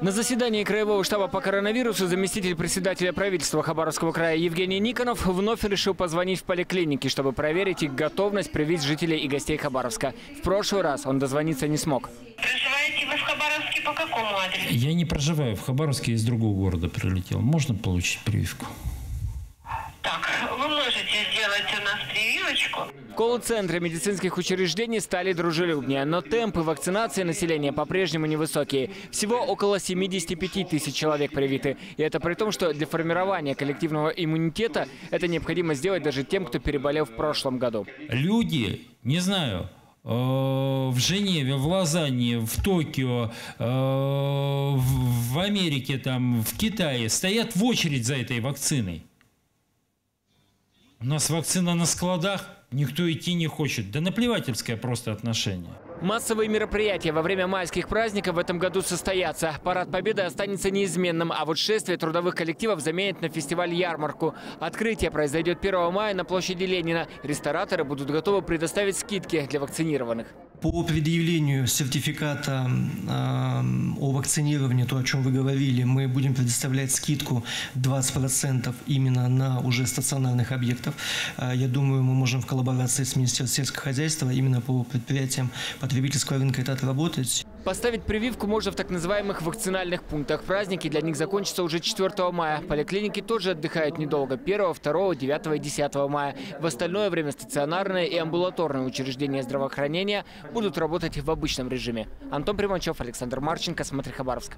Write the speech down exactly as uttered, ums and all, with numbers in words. На заседании Краевого штаба по коронавирусу заместитель председателя правительства Хабаровского края Евгений Никонов вновь решил позвонить в поликлиники, чтобы проверить их готовность привить жителей и гостей Хабаровска. В прошлый раз он дозвониться не смог. Проживаете вы в Хабаровске по какому адресу? Я не проживаю в Хабаровске, из другого города прилетел. Можно получить прививку? Так, вы можете сделать у нас прививочку. Колл-центры медицинских учреждений стали дружелюбнее, но темпы вакцинации населения по-прежнему невысокие. Всего около семидесяти пяти тысяч человек привиты. И это при том, что для формирования коллективного иммунитета это необходимо сделать даже тем, кто переболел в прошлом году. Люди, не знаю, в Женеве, в Лазани, в Токио, в Америке, там, в Китае стоят в очередь за этой вакциной. У нас вакцина на складах, никто идти не хочет. Да наплевательское просто отношение. Массовые мероприятия во время майских праздников в этом году состоятся. Парад Победы останется неизменным, а вот шествие трудовых коллективов заменит на фестиваль-ярмарку. Открытие произойдет первого мая на площади Ленина. Рестораторы будут готовы предоставить скидки для вакцинированных. По предъявлению сертификата о вакцинировании, то, о чем вы говорили, мы будем предоставлять скидку двадцать процентов именно на уже стационарных объектов. Я думаю, мы можем в коллаборации с Министерством сельского хозяйства именно по предприятиям потребительского рынка это отработать. Поставить прививку можно в так называемых вакцинальных пунктах. Праздники для них закончатся уже четвёртого мая. Поликлиники тоже отдыхают недолго – первого, второго, девятого и десятого мая. В остальное время стационарные и амбулаторные учреждения здравоохранения будут работать в обычном режиме. Антон Приманчев, Александр Марченко. Смотри Хабаровск.